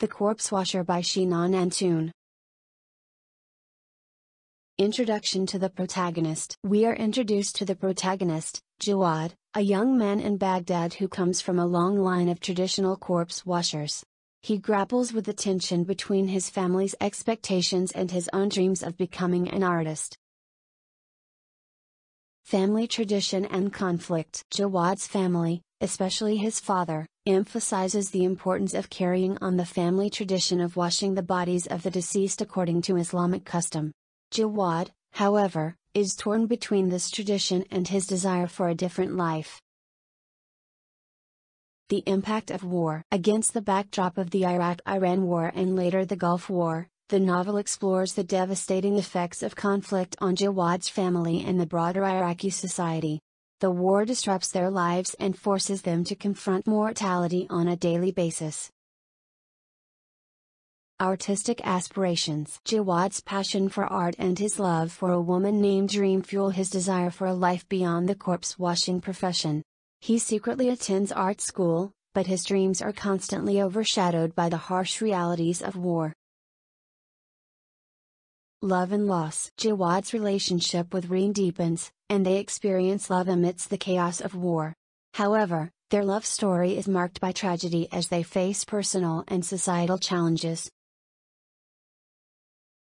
The Corpse Washer by Sinan Antoon. Introduction to the protagonist. We are introduced to the protagonist, Jawad, a young man in Baghdad who comes from a long line of traditional corpse washers. He grapples with the tension between his family's expectations and his own dreams of becoming an artist. Family tradition and conflict. Jawad's family, especially his father, emphasizes the importance of carrying on the family tradition of washing the bodies of the deceased according to Islamic custom. Jawad, however, is torn between this tradition and his desire for a different life. The impact of war. Against the backdrop of the Iraq-Iran War and later the Gulf War, the novel explores the devastating effects of conflict on Jawad's family and the broader Iraqi society. The war disrupts their lives and forces them to confront mortality on a daily basis. Artistic aspirations. Jawad's passion for art and his love for a woman named Reem fuel his desire for a life beyond the corpse washing profession. He secretly attends art school, but his dreams are constantly overshadowed by the harsh realities of war. Love and loss. Jawad's relationship with Reem deepens, and they experience love amidst the chaos of war. However, their love story is marked by tragedy as they face personal and societal challenges.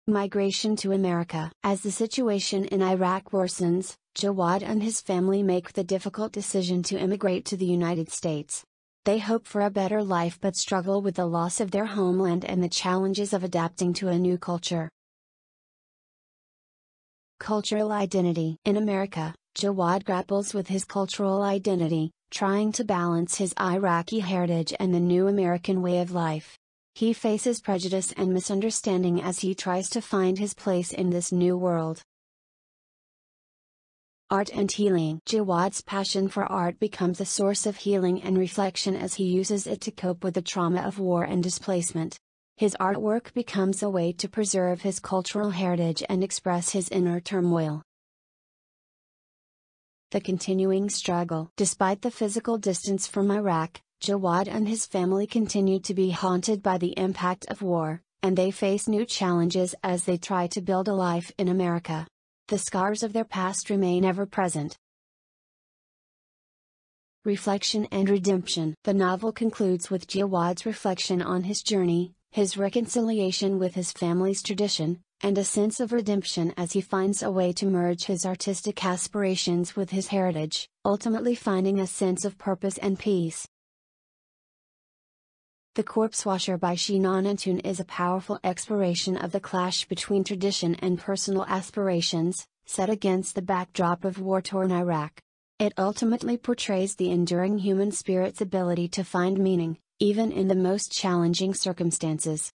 Migration to America. As the situation in Iraq worsens, Jawad and his family make the difficult decision to immigrate to the United States. They hope for a better life but struggle with the loss of their homeland and the challenges of adapting to a new culture. Cultural identity. In America, Jawad grapples with his cultural identity, trying to balance his Iraqi heritage and the new American way of life. He faces prejudice and misunderstanding as he tries to find his place in this new world. Art and healing. Jawad's passion for art becomes a source of healing and reflection as he uses it to cope with the trauma of war and displacement. His artwork becomes a way to preserve his cultural heritage and express his inner turmoil. The continuing struggle. Despite the physical distance from Iraq, Jawad and his family continue to be haunted by the impact of war, and they face new challenges as they try to build a life in America. The scars of their past remain ever present. Reflection and redemption. The novel concludes with Jawad's reflection on his journey, his reconciliation with his family's tradition, and a sense of redemption as he finds a way to merge his artistic aspirations with his heritage, ultimately finding a sense of purpose and peace. The Corpse Washer by Sinan Antoon is a powerful exploration of the clash between tradition and personal aspirations, set against the backdrop of war-torn Iraq. It ultimately portrays the enduring human spirit's ability to find meaning, even in the most challenging circumstances.